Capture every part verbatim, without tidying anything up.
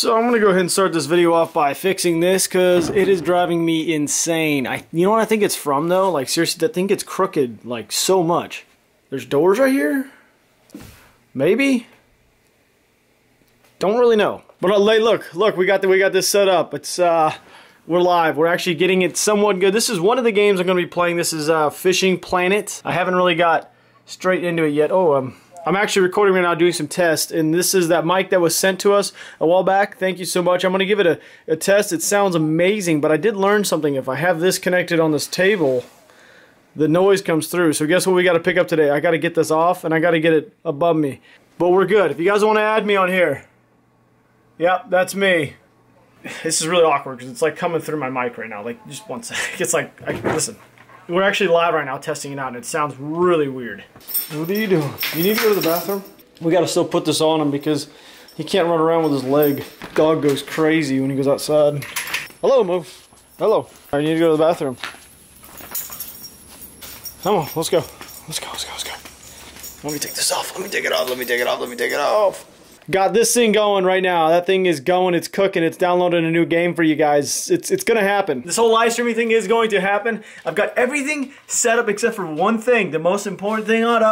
So I'm gonna go ahead and start this video off by fixing this because it is driving me insane. I, you know what I think it's from though? Like seriously, I think it's crooked like so much. There's doors right here? Maybe? Don't really know. But I'll lay, look, look, we got the, we got this set up. It's uh, we're live. We're actually getting it somewhat good. This is one of the games I'm gonna be playing. This is uh, Fishing Planet. I haven't really got straight into it yet. Oh, um. I'm actually recording right now, doing some tests, and this is that mic that was sent to us a while back. Thank you so much. I'm going to give it a, a test. It sounds amazing, but I did learn something. If I have this connected on this table, the noise comes through. So guess what we got to pick up today? I got to get this off, and I got to get it above me. But we're good. If you guys want to add me on here, yep, that's me. This is really awkward because it's like coming through my mic right now. Like, just one sec. It's like, I, listen. We're actually live right now testing it out, and it sounds really weird. What are you doing? You need to go to the bathroom? We gotta still put this on him because he can't run around with his leg. Dog goes crazy when he goes outside. Hello, move. Hello. I need to go to the bathroom. Come on, let's go. Let's go, let's go, let's go. Let me take this off. Let me take it off. Let me take it off. Let me take it off. Got this thing going right now. That thing is going, it's cooking, it's downloading a new game for you guys. It's it's gonna happen. This whole live streaming thing is going to happen. I've got everything set up except for one thing, the most important thing out, uh,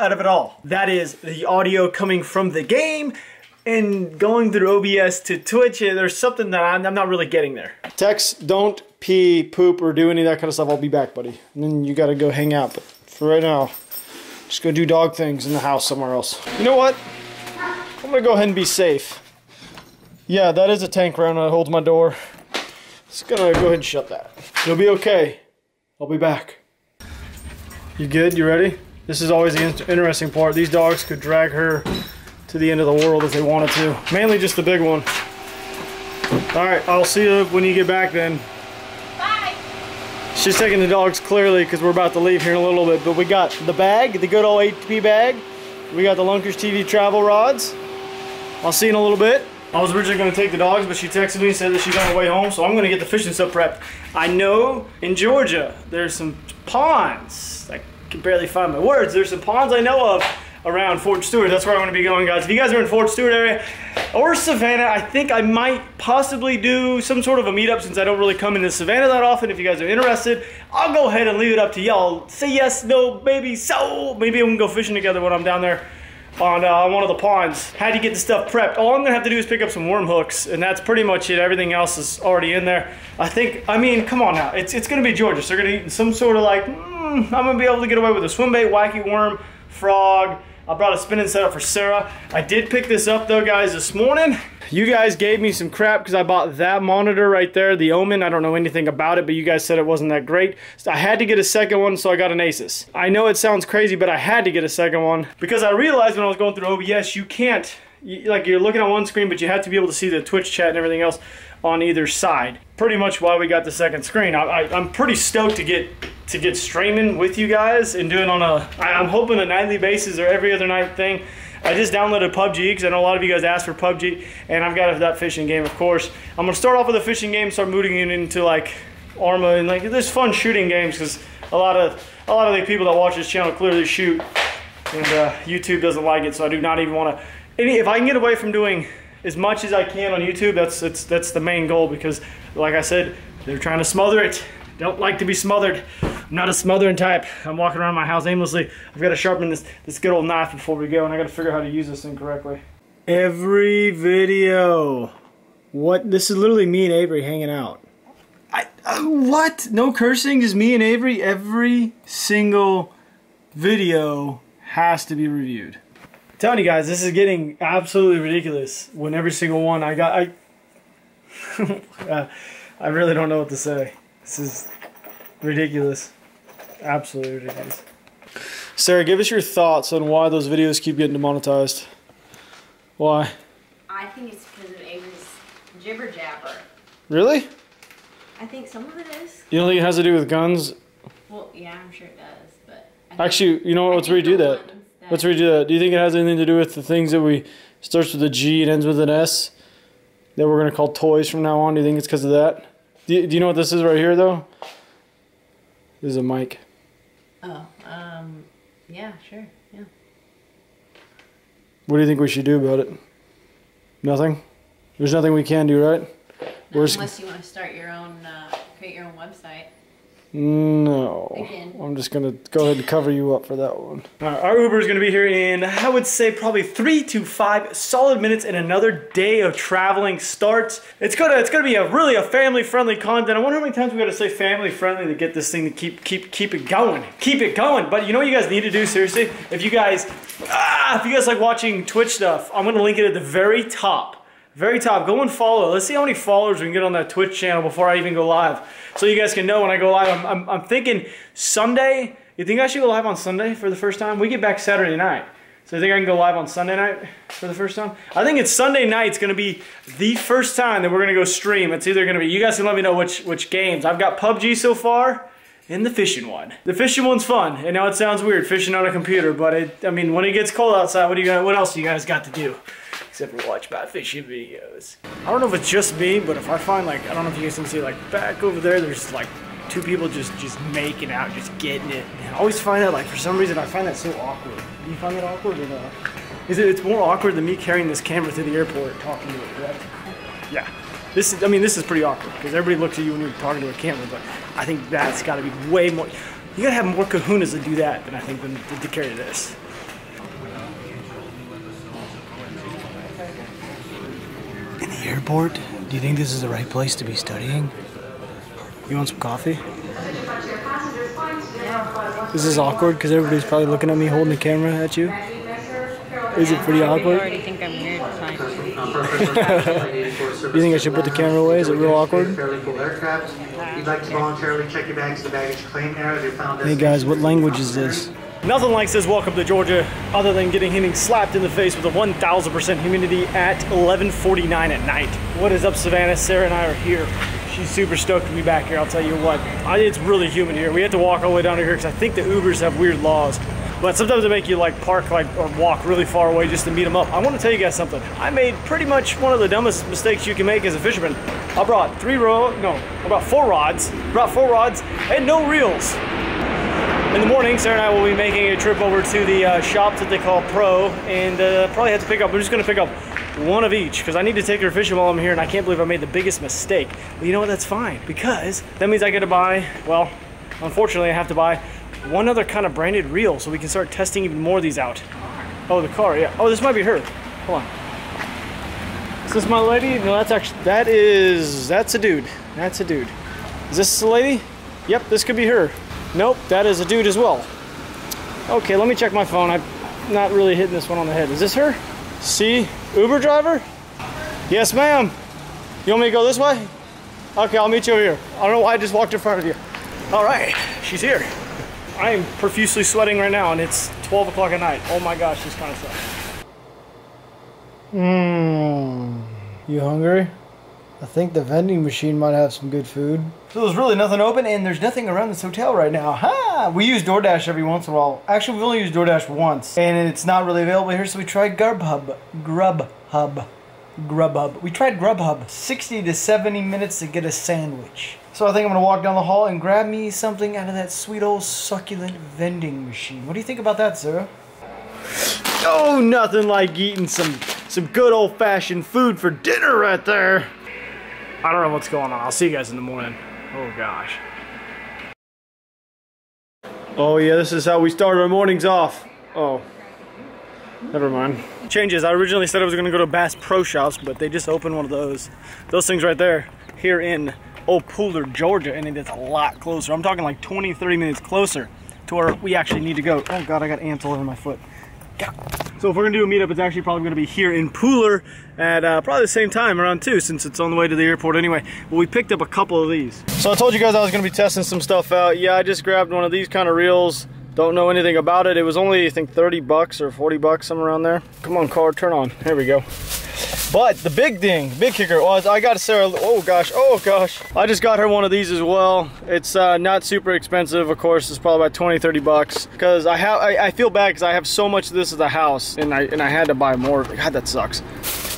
out of it all. That is the audio coming from the game and going through O B S to Twitch. There's something that I'm, I'm not really getting there. Text, don't pee, poop, or do any of that kind of stuff. I'll be back, buddy. And then you gotta go hang out. But for right now, just go do dog things in the house somewhere else. You know what? I'm gonna go ahead and be safe. Yeah, that is a tank round that holds my door. It's gonna go ahead and shut that. You'll be okay. I'll be back. You good? You ready? This is always the interesting part. These dogs could drag her to the end of the world if they wanted to. Mainly just the big one. All right, I'll see you when you get back then. Bye. She's taking the dogs clearly because we're about to leave here in a little bit, but we got the bag, the good old H P bag. We got the Lunkers T V travel rods. I'll see you in a little bit. I was originally gonna take the dogs, but she texted me and said that she's on her way home, so I'm gonna get the fishing stuff prepped. I know in Georgia, there's some ponds. I can barely find my words. There's some ponds I know of around Fort Stewart. That's where I'm gonna be going, guys. If you guys are in Fort Stewart area or Savannah, I think I might possibly do some sort of a meetup since I don't really come into Savannah that often. If you guys are interested, I'll go ahead and leave it up to y'all. Say yes, no, maybe so. Maybe we can go fishing together when I'm down there on uh, one of the ponds. How do you get the stuff prepped? All I'm gonna have to do is pick up some worm hooks, and that's pretty much it. Everything else is already in there. I think, I mean, come on now. It's, it's gonna be Georgia, so they're gonna eat some sort of like, mm, I'm gonna be able to get away with a swim bait, wacky worm, frog. I brought a spinning setup for Sarah. I did pick this up though, guys, this morning. You guys gave me some crap because I bought that monitor right there, the Omen. I don't know anything about it, but you guys said it wasn't that great. So I had to get a second one, so I got an Asus. I know it sounds crazy, but I had to get a second one because I realized when I was going through O B S, you can't, you, like you're looking on one screen, but you have to be able to see the Twitch chat and everything else on either side. Pretty much why we got the second screen. I, I, I'm pretty stoked to get to get streaming with you guys and doing on a, I'm hoping a nightly basis or every other night thing. I just downloaded P U B G because I know a lot of you guys asked for P U B G, and I've got that fishing game, of course. I'm gonna start off with a fishing game, start moving it into like Arma and like there's fun shooting games because a lot of a lot of the people that watch this channel clearly shoot, and uh, YouTube doesn't like it, so I do not even want to. Any if I can get away from doing as much as I can on YouTube, that's that's that's the main goal because, like I said, they're trying to smother it. Don't like to be smothered. I'm not a smothering type. I'm walking around my house aimlessly. I've got to sharpen this, this good old knife before we go, and I got to figure out how to use this thing correctly. Every video. What? This is literally me and Avery hanging out. I, uh, what? No cursing? Just me and Avery? Every single video has to be reviewed. I'm telling you guys, this is getting absolutely ridiculous when every single one I got... I, uh, I really don't know what to say. This is ridiculous. Absolutely ridiculous. Sarah, give us your thoughts on why those videos keep getting demonetized. Why? I think it's because of Avery's jibber jabber. Really? I think some of it is. You don't think it has to do with guns? Well, yeah, I'm sure it does, but... I think actually, you know what? Let's redo that. that. Let's redo that. Do you think it has anything to do with the things that we... starts with a G and ends with an S that we're going to call toys from now on? Do you think it's because of that? Do you, do you know what this is right here, though? This is a mic. Oh, um, yeah, sure, yeah. What do you think we should do about it? Nothing? There's nothing we can do, right? Not unless you want to start your own, uh, create your own website. No. Again. I'm just going to go ahead and cover you up for that one. All right, our Uber is going to be here in, I would say, probably three to five solid minutes, and another day of traveling starts. It's going to it's gonna be a really a family-friendly content. I wonder how many times we got to say family-friendly to get this thing to keep, keep, keep it going. Keep it going. But you know what you guys need to do, seriously? If you guys, ah, if you guys like watching Twitch stuff, I'm going to link it at the very top. Very top, go and follow. Let's see how many followers we can get on that Twitch channel before I even go live. So you guys can know when I go live. I'm, I'm, I'm thinking Sunday. You think I should go live on Sunday for the first time? We get back Saturday night. So you think I can go live on Sunday night for the first time? I think it's Sunday night's gonna be the first time that we're gonna go stream. It's either gonna be, you guys can let me know which, which games. I've got P U B G so far. And the fishing one. The fishing one's fun. And now it sounds weird, fishing on a computer, but it, I mean, when it gets cold outside, what do you got, what else do you guys got to do? Except for watch about fishing videos. I don't know if it's just me, but if I find like, I don't know if you guys can see, like back over there, there's like two people just, just making out, just getting it. And I always find that, like for some reason, I find that so awkward. Do you find that awkward or not? Is it, it's more awkward than me carrying this camera to the airport talking to it, right? Yeah. This is, I mean, this is pretty awkward because everybody looks at you when you're talking to a camera, but I think that's got to be way more, you got to have more kahunas to do that than I think than to carry this. In the airport, do you think this is the right place to be studying? You want some coffee? This is awkward because everybody's probably looking at me holding the camera at you. Is it pretty awkward? I already think I'm weird. Do you think I should put the camera away? Is it real awkward? Hey guys, what language is this? Nothing like says welcome to Georgia other than getting hitting slapped in the face with a one thousand percent humidity at eleven forty-nine at night. What is up, Savannah? Sarah and I are here. She's super stoked to be back here. I'll tell you what, I, it's really humid here. We had to walk all the way down here because I think the Ubers have weird laws. But sometimes they make you like park like or walk really far away just to meet them up. I want to tell you guys something. I made pretty much one of the dumbest mistakes you can make as a fisherman. I brought three rods, no, I brought four rods, brought four rods and no reels. In the morning, Sarah and I will be making a trip over to the uh, shops that they call Pro, and uh, probably have to pick up, we're just gonna pick up one of each, because I need to take her fishing while I'm here, and I can't believe I made the biggest mistake. But you know what, that's fine, because that means I get to buy, well, unfortunately I have to buy one other kind of branded reel so we can start testing even more of these out. Oh, the car, yeah. Oh, this might be her. Hold on. Is this my lady? No, that's actually, that is, that's a dude. That's a dude. Is this the lady? Yep, this could be her. Nope, that is a dude as well. Okay, let me check my phone. I'm not really hitting this one on the head. Is this her? See, Uber driver? Yes, ma'am. You want me to go this way? Okay, I'll meet you over here. I don't know why I just walked in front of you. All right, she's here. I am profusely sweating right now, and it's twelve o'clock at night. Oh my gosh, this kind of sucks. Mmm. You hungry? I think the vending machine might have some good food. So there's really nothing open, and there's nothing around this hotel right now. Ha! We use DoorDash every once in a while. Actually, we only use DoorDash once, and it's not really available here, so we tried Grubhub. Grubhub. Grubhub. We tried Grubhub. sixty to seventy minutes to get a sandwich. So I think I'm gonna walk down the hall and grab me something out of that sweet old succulent vending machine. What do you think about that, Sarah? Oh, nothing like eating some, some good old-fashioned food for dinner right there. I don't know what's going on. I'll see you guys in the morning. Oh, gosh. Oh, yeah, this is how we start our mornings off. Oh. Never mind. Changes. I originally said I was going to go to Bass Pro Shops, but they just opened one of those. Those things right there here in old Pooler, Georgia, and it's a lot closer. I'm talking like twenty, thirty minutes closer to where we actually need to go. Oh, God, I got ants all over my foot. Yeah. So if we're going to do a meetup, it's actually probably going to be here in Pooler at uh, probably the same time, around two, since it's on the way to the airport anyway. But we picked up a couple of these. So I told you guys I was going to be testing some stuff out. Yeah, I just grabbed one of these kind of reels. Don't know anything about it. It was only, I think, thirty bucks or forty bucks, somewhere around there. Come on, car, turn on. Here we go. But the big thing, big kicker was I got Sarah, oh gosh, oh gosh. I just got her one of these as well. It's uh, not super expensive, of course. It's probably about twenty, thirty bucks. Cause I have, I, I feel bad because I have so much of this at the house and I, and I had to buy more. God, that sucks.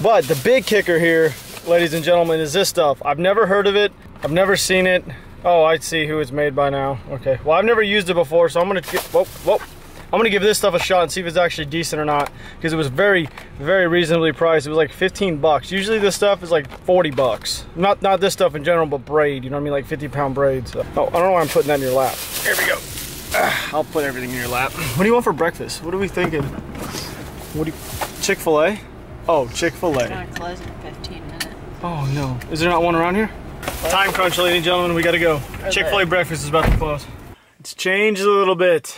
But the big kicker here, ladies and gentlemen, is this stuff. I've never heard of it. I've never seen it. Oh, I see who it's made by now. Okay, well, I've never used it before, so I'm gonna, whoa, whoa. I'm gonna give this stuff a shot and see if it's actually decent or not, because it was very, very reasonably priced. It was like fifteen bucks. Usually this stuff is like forty bucks. Not not this stuff in general, but braid, you know what I mean? Like fifty pound braids. So. Oh, I don't know why I'm putting that in your lap. Here we go. Ugh, I'll put everything in your lap. What do you want for breakfast? What are we thinking? What do you, Chick-fil-A? Oh, Chick-fil-A. It's gonna close in fifteen minutes. Oh no. Is there not one around here? Time crunch, ladies and gentlemen, we gotta go. Chick-fil-A breakfast is about to close. It's changed a little bit.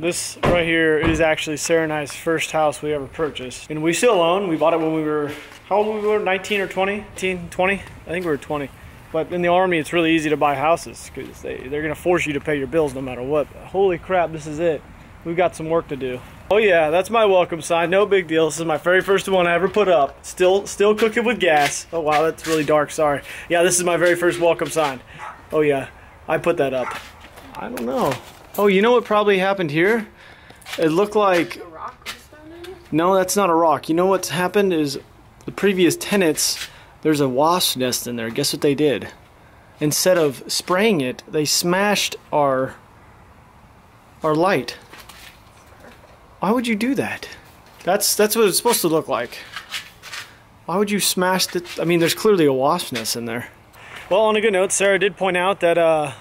This right here is actually Sarah and I's first house we ever purchased. And we still own, we bought it when we were, how old were we, were, nineteen or twenty? eighteen, twenty? I think we were twenty. But in the Army, it's really easy to buy houses because they, they're gonna force you to pay your bills no matter what. But holy crap, this is it. We've got some work to do. Oh yeah, that's my welcome sign, no big deal. This is my very first one I ever put up. Still still cooking with gas. Oh wow, that's really dark, sorry. Yeah, this is my very first welcome sign. Oh yeah, I put that up. I don't know. Oh, you know what probably happened here? It looked like... A rock was thrown in it? No, that's not a rock. You know what's happened is the previous tenants, there's a wasp nest in there. Guess what they did? Instead of spraying it, they smashed our, our light. Why would you do that? That's that's what it's supposed to look like. Why would you smash the... I mean, there's clearly a wasp nest in there. Well, on a good note, Sarah did point out that uh,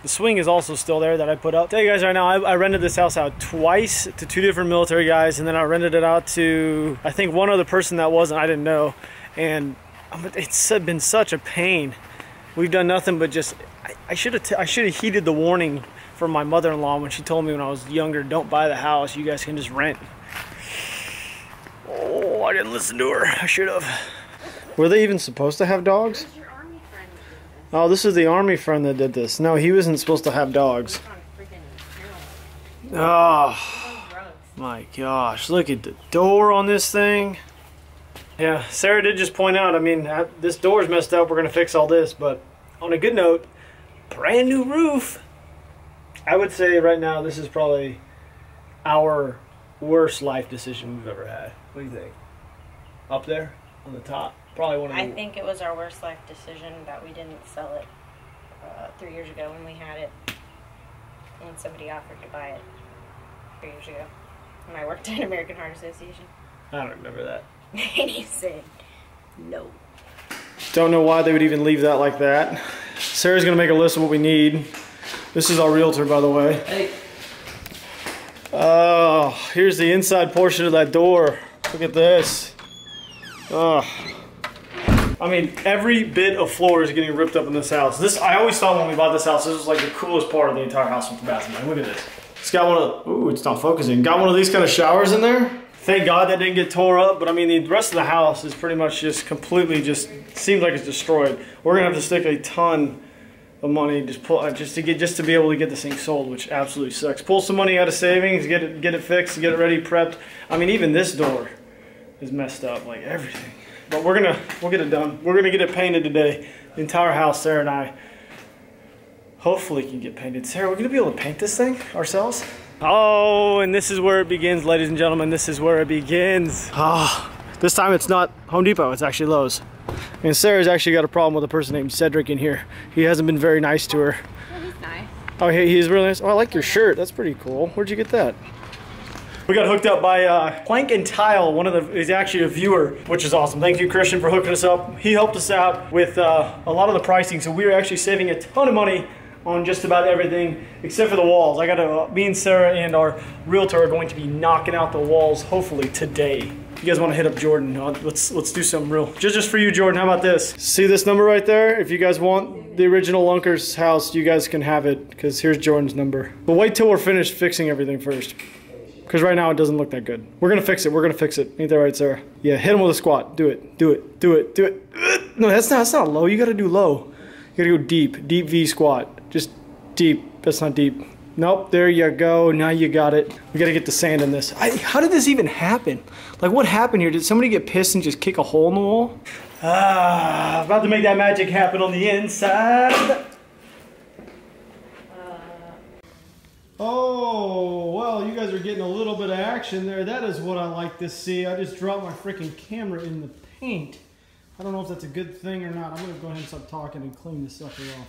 the swing is also still there that I put up. Tell you guys right now, I, I rented this house out twice to two different military guys, and then I rented it out to, I think, one other person that wasn't, I didn't know. And it's been such a pain. We've done nothing but just... I, I should have I should have heeded the warning from my mother-in-law when she told me when I was younger, don't buy the house, you guys can just rent. Oh, I didn't listen to her. I should have. Were they even supposed to have dogs? Who's your Army friend that did this? Oh, this is the Army friend that did this. No, he wasn't supposed to have dogs. Oh, my gosh. Look at the door on this thing. Yeah, Sarah did just point out, I mean, this door's messed up. We're going to fix all this, but on a good note, brand new roof. I would say right now this is probably our worst life decision we've ever had. What do you think? Up there on the top, probably one of the. I think it was our worst life decision that we didn't sell it uh, three years ago when we had it, and somebody offered to buy it three years ago when I worked at American Heart Association. I don't remember that. And he said no. Don't know why they would even leave that like that. Sarah's gonna make a list of what we need. This is our realtor, by the way. Hey. Oh, here's the inside portion of that door. Look at this. Oh. I mean, every bit of floor is getting ripped up in this house. This, I always thought when we bought this house, this was like the coolest part of the entire house with the bathroom. Like, look at this. It's got one of, ooh, it's not focusing. Got one of these kind of showers in there. Thank God that didn't get tore up, but I mean, the rest of the house is pretty much just completely just, seems like it's destroyed. We're gonna have to stick a ton the money just pull just to get just to be able to get this thing sold, which absolutely sucks. Pull some money out of savings, get it get it fixed, get it ready, prepped. I mean, even this door is messed up, like everything. But we're gonna we'll get it done. We're gonna get it painted today. The entire house, Sarah and I hopefully can get painted. Sarah, we're gonna be able to paint this thing ourselves. Oh, and this is where it begins, ladies and gentlemen. This is where it begins. Ah, oh, this time it's not Home Depot, it's actually Lowe's. And Sarah's actually got a problem with a person named Cedric in here. He hasn't been very nice to her. Well, he's nice. Oh, he, he's really nice. Oh, I like your shirt. That's pretty cool. Where'd you get that? We got hooked up by uh, Plank and Tile. One of the, he's actually a viewer, which is awesome. Thank you, Christian, for hooking us up. He helped us out with uh, a lot of the pricing, so we were actually saving a ton of money on just about everything except for the walls. I got to, me and Sarah and our realtor are going to be knocking out the walls hopefully today. You guys want to hit up Jordan? Let's let's do something real. Just just for you, Jordan. How about this? See this number right there? If you guys want the original Lunkers house, you guys can have it, because here's Jordan's number. But wait till we're finished fixing everything first, because right now it doesn't look that good. We're gonna fix it. We're gonna fix it. Ain't that right, Sarah? Yeah, hit him with a squat. Do it. Do it. Do it. Do it. No, that's not that's not low. You gotta do low. You gotta go deep. Deep V squat. Just deep. That's not deep. Nope, there you go, now you got it. We gotta get the sand in this. I, how did this even happen? Like, what happened here? Did somebody get pissed and just kick a hole in the wall? Ah, about to make that magic happen on the inside. Oh, well, you guys are getting a little bit of action there. That is what I like to see. I just dropped my freaking camera in the paint. I don't know if that's a good thing or not. I'm gonna go ahead and stop talking and clean this sucker off.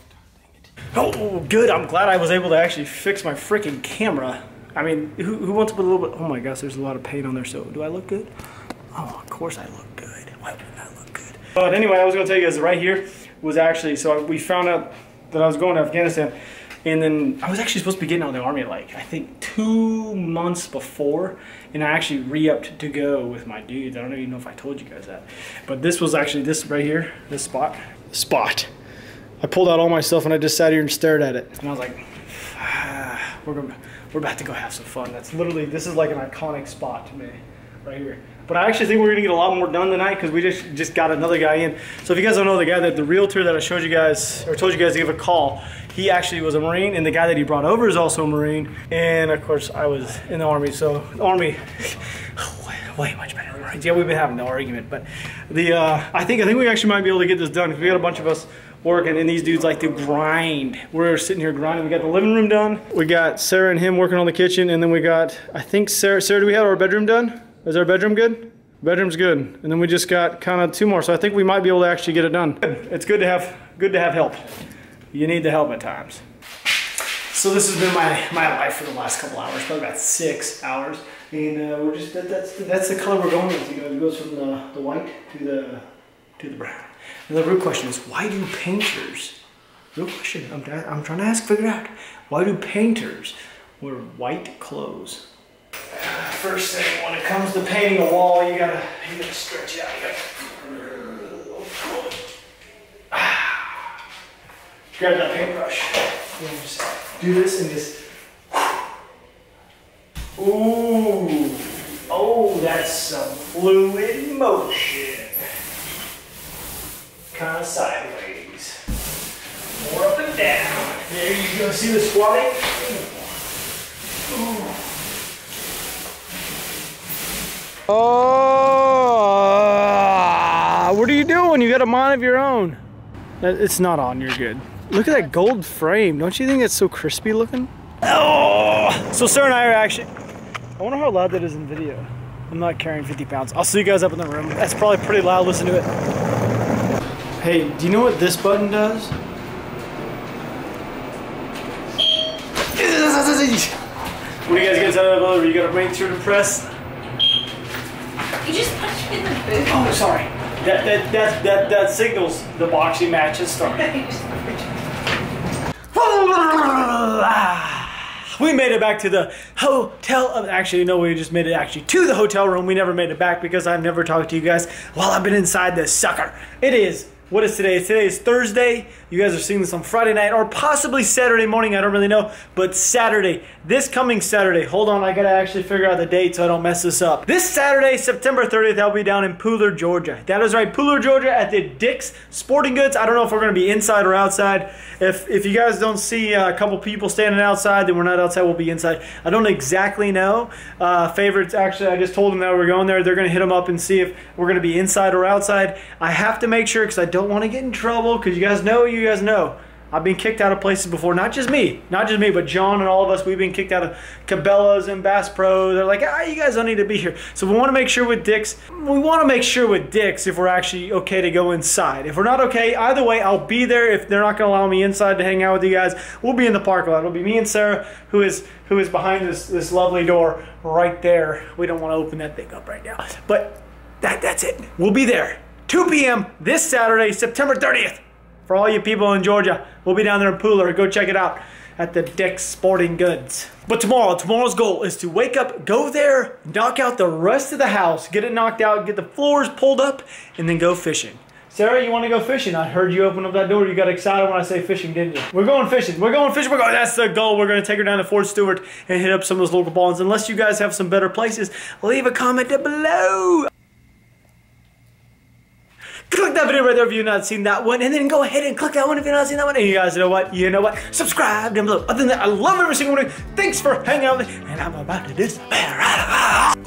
Oh, good. I'm glad I was able to actually fix my freaking camera. I mean, who, who wants to put a little bit, oh my gosh, there's a lot of paint on there, so do I look good? Oh, of course I look good. Why wouldn't I look good? But anyway, I was going to tell you guys, right here was actually, so I, we found out that I was going to Afghanistan, and then I was actually supposed to be getting out of the Army like, I think two months before, and I actually re-upped to go with my dudes. I don't even know if I told you guys that. But this was actually, this right here, this spot. Spot. I pulled out all my stuff and I just sat here and stared at it. And I was like, ah, we're gonna, we're about to go have some fun. That's literally, this is like an iconic spot to me, right here. But I actually think we're gonna get a lot more done tonight because we just, just got another guy in. So if you guys don't know, the guy that, the realtor that I showed you guys, or told you guys to give a call, he actually was a Marine, and the guy that he brought over is also a Marine. And of course I was in the Army, so the Army, way much better than Marines. Yeah, we've been having the argument, but the, uh, I think, I think we actually might be able to get this done because we got a bunch of us working, and these dudes like to grind. We're sitting here grinding. We got the living room done. We got Sarah and him working on the kitchen, and then we got, I think Sarah, Sarah, do we have our bedroom done? Is our bedroom good? Bedroom's good. And then we just got kind of two more, so I think we might be able to actually get it done. It's good to have, good to have help. You need the help at times. So this has been my, my life for the last couple hours, probably about six hours. And uh, we're just, that, that's, that's the color we're going with. You know, it goes from the, the white to the, to the brown. And the real question is, why do painters, real question, I'm, I'm trying to ask, figure out, why do painters wear white clothes? First thing, when it comes to painting a wall, you gotta, you gotta stretch it out. You gotta, ah, grab that paintbrush. And just do this and just. Ooh, oh, that's some fluid motion. Kind of sideways. More up and down. There you go. See the squatting? Ooh. Oh, what are you doing? You got a mind of your own. It's not on, you're good. Look at that gold frame. Don't you think it's so crispy looking? Oh, so Sarah and I are actually, I wonder how loud that is in video. I'm not carrying fifty pounds. I'll see you guys up in the room. That's probably pretty loud, listen to it. Hey, do you know what this button does? When you guys get out of the, you gotta make sure to press. You just punched me in the boob. Oh, sorry. That that that that that signals the boxing match has started. We made it back to the hotel. Of, actually, no, we just made it actually to the hotel room. We never made it back because I've never talked to you guys while I've been inside this sucker. It is. What is today? Today is Thursday. You guys are seeing this on Friday night or possibly Saturday morning. I don't really know, but Saturday, this coming Saturday. Hold on, I gotta actually figure out the date so I don't mess this up. This Saturday, September thirtieth, I'll be down in Pooler, Georgia. That is right, Pooler, Georgia at the Dick's Sporting Goods. I don't know if we're gonna be inside or outside. If, if you guys don't see a couple people standing outside, then we're not outside, we'll be inside. I don't exactly know. Uh, favorites, actually, I just told them that we're going there. They're gonna hit them up and see if we're gonna be inside or outside. I have to make sure, because I don't Don't want to get in trouble, because you guys know, you guys know I've been kicked out of places before. Not just me, not just me, but John and all of us. We've been kicked out of Cabela's and Bass Pro. They're like, ah, you guys don't need to be here. So we want to make sure with Dick's. We want to make sure with Dick's if we're actually okay to go inside. If we're not okay, either way, I'll be there. If they're not going to allow me inside to hang out with you guys, we'll be in the parking lot. It'll be me and Sarah, who is who is behind this this lovely door right there. We don't want to open that thing up right now, but that that's it. We'll be there. two P M this Saturday, September thirtieth. For all you people in Georgia, we'll be down there in Pooler. Go check it out at the Dick's Sporting Goods. But tomorrow, tomorrow's goal is to wake up, go there, knock out the rest of the house, get it knocked out, get the floors pulled up, and then go fishing. Sarah, you want to go fishing? I heard you open up that door. You got excited when I say fishing, didn't you? We're going fishing. We're going fishing. We're going. That's the goal. We're going to take her down to Fort Stewart and hit up some of those local ponds. Unless you guys have some better places, leave a comment down below. Click that video right there if you've not seen that one, and then go ahead and click that one if you've not seen that one. And you guys know what? You know what? Subscribe down below. Other than that, I love every single one of you. Thanks for hanging out with me, and I'm about to disappear.